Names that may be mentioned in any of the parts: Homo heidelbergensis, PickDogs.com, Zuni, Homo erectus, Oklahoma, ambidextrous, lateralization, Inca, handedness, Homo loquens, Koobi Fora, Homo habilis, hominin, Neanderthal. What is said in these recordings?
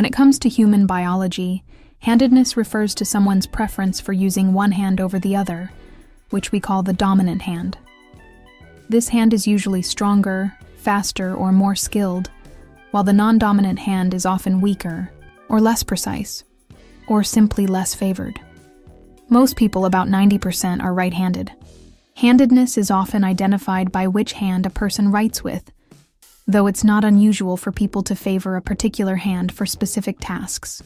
When it comes to human biology, handedness refers to someone's preference for using one hand over the other, which we call the dominant hand. This hand is usually stronger, faster, or more skilled, while the non-dominant hand is often weaker, or less precise, or simply less favored. Most people, about 90%, are right-handed. Handedness is often identified by which hand a person writes with, though it's not unusual for people to favor a particular hand for specific tasks.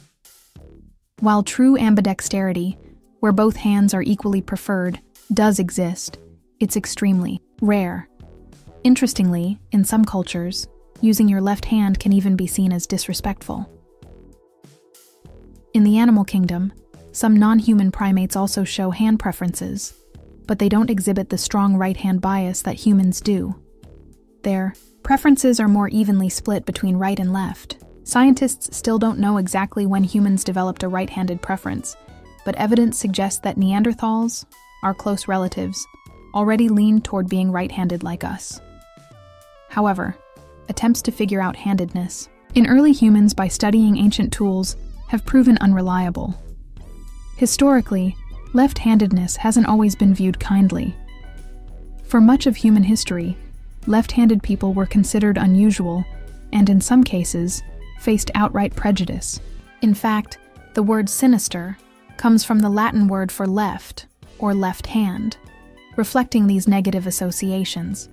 While true ambidexterity, where both hands are equally preferred, does exist, it's extremely rare. Interestingly, in some cultures, using your left hand can even be seen as disrespectful. In the animal kingdom, some non-human primates also show hand preferences, but they don't exhibit the strong right-hand bias that humans do. Their preferences are more evenly split between right and left. Scientists still don't know exactly when humans developed a right-handed preference, but evidence suggests that Neanderthals, our close relatives, already leaned toward being right-handed like us. However, attempts to figure out handedness in early humans by studying ancient tools have proven unreliable. Historically, left-handedness hasn't always been viewed kindly. For much of human history, left-handed people were considered unusual and, in some cases, faced outright prejudice. In fact, the word sinister comes from the Latin word for left or left hand, reflecting these negative associations.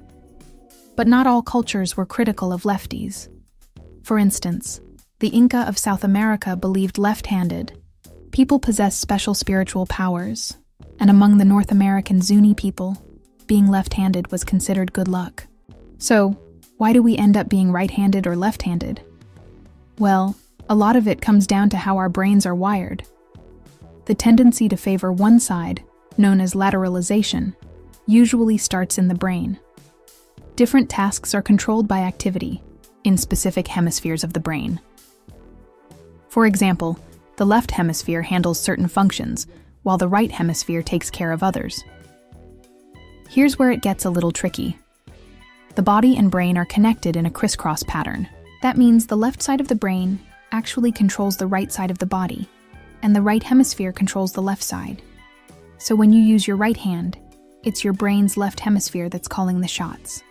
But not all cultures were critical of lefties. For instance, the Inca of South America believed left-handed people possess special spiritual powers, and among the North American Zuni people, being left-handed was considered good luck. So, why do we end up being right-handed or left-handed? Well, a lot of it comes down to how our brains are wired. The tendency to favor one side, known as lateralization, usually starts in the brain. Different tasks are controlled by activity in specific hemispheres of the brain. For example, the left hemisphere handles certain functions, while the right hemisphere takes care of others. Here's where it gets a little tricky. The body and brain are connected in a crisscross pattern. That means the left side of the brain actually controls the right side of the body, and the right hemisphere controls the left side. So when you use your right hand, it's your brain's left hemisphere that's calling the shots.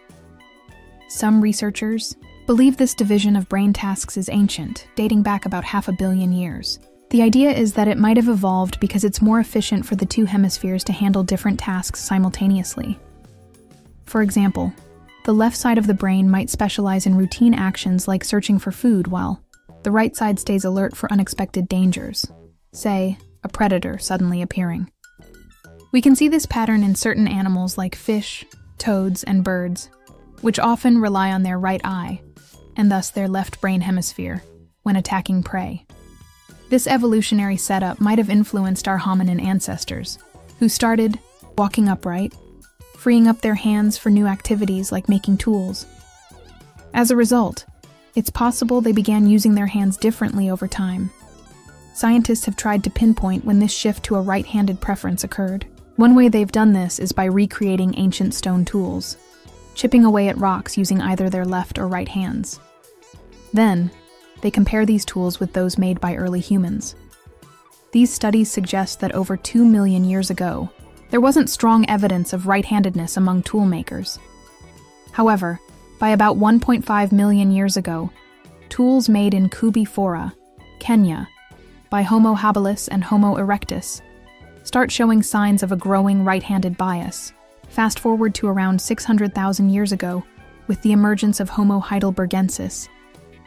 Some researchers believe this division of brain tasks is ancient, dating back about 500 million years. The idea is that it might have evolved because it's more efficient for the two hemispheres to handle different tasks simultaneously. For example, the left side of the brain might specialize in routine actions like searching for food, while the right side stays alert for unexpected dangers, say, a predator suddenly appearing. We can see this pattern in certain animals like fish, toads, and birds, which often rely on their right eye, and thus their left brain hemisphere, when attacking prey. This evolutionary setup might have influenced our hominin ancestors, who started walking upright, freeing up their hands for new activities like making tools. As a result, it's possible they began using their hands differently over time. Scientists have tried to pinpoint when this shift to a right-handed preference occurred. One way they've done this is by recreating ancient stone tools, chipping away at rocks using either their left or right hands. Then, they compare these tools with those made by early humans. These studies suggest that over 2 million years ago, there wasn't strong evidence of right-handedness among tool makers. However, by about 1.5 million years ago, tools made in Koobi Fora, Kenya, by Homo habilis and Homo erectus, start showing signs of a growing right-handed bias. Fast forward to around 600,000 years ago, with the emergence of Homo heidelbergensis,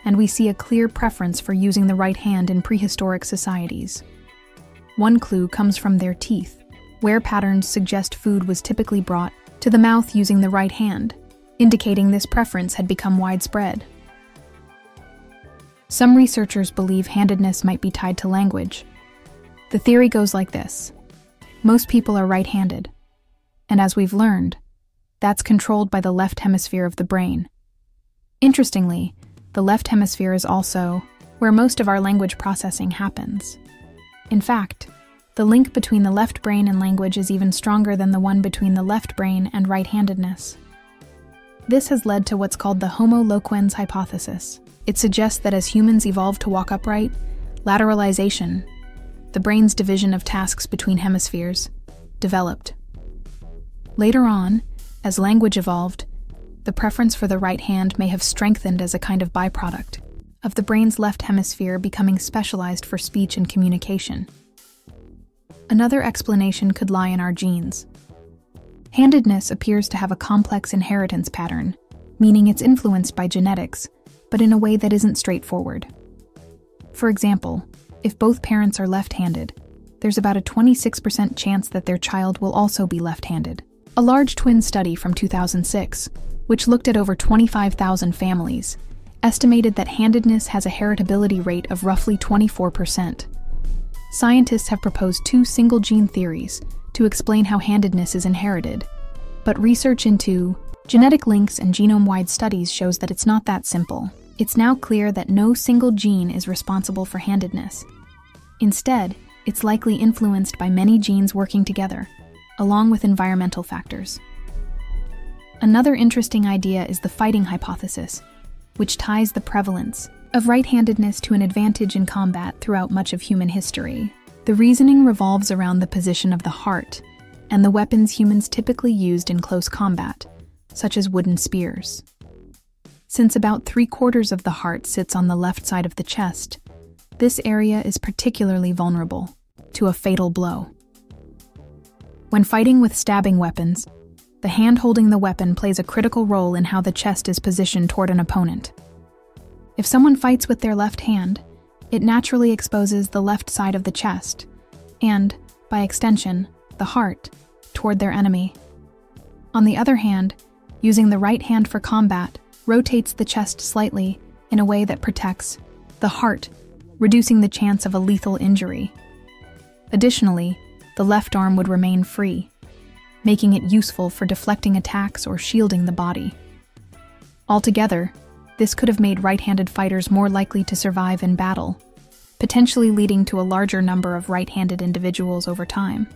and we see a clear preference for using the right hand in prehistoric societies. One clue comes from their teeth, where patterns suggest food was typically brought to the mouth using the right hand, indicating this preference had become widespread. Some researchers believe handedness might be tied to language. The theory goes like this. Most people are right-handed, and as we've learned, that's controlled by the left hemisphere of the brain. Interestingly, the left hemisphere is also where most of our language processing happens. In fact, the link between the left brain and language is even stronger than the one between the left brain and right-handedness. This has led to what's called the Homo loquens hypothesis. It suggests that as humans evolved to walk upright, lateralization, the brain's division of tasks between hemispheres, developed. Later on, as language evolved, the preference for the right hand may have strengthened as a kind of byproduct of the brain's left hemisphere becoming specialized for speech and communication. Another explanation could lie in our genes. Handedness appears to have a complex inheritance pattern, meaning it's influenced by genetics, but in a way that isn't straightforward. For example, if both parents are left-handed, there's about a 26% chance that their child will also be left-handed. A large twin study from 2006, which looked at over 25,000 families, estimated that handedness has a heritability rate of roughly 24%. Scientists have proposed two single-gene theories to explain how handedness is inherited, but research into genetic links and genome-wide studies shows that it's not that simple. It's now clear that no single gene is responsible for handedness. Instead, it's likely influenced by many genes working together, along with environmental factors. Another interesting idea is the fighting hypothesis, which ties the prevalence of right-handedness to an advantage in combat throughout much of human history. The reasoning revolves around the position of the heart and the weapons humans typically used in close combat, such as wooden spears. Since about three-quarters of the heart sits on the left side of the chest, this area is particularly vulnerable to a fatal blow. When fighting with stabbing weapons, the hand holding the weapon plays a critical role in how the chest is positioned toward an opponent. If someone fights with their left hand, it naturally exposes the left side of the chest, and, by extension, the heart, toward their enemy. On the other hand, using the right hand for combat rotates the chest slightly in a way that protects the heart, reducing the chance of a lethal injury. Additionally, the left arm would remain free, making it useful for deflecting attacks or shielding the body. Altogether, this could have made right-handed fighters more likely to survive in battle, potentially leading to a larger number of right-handed individuals over time.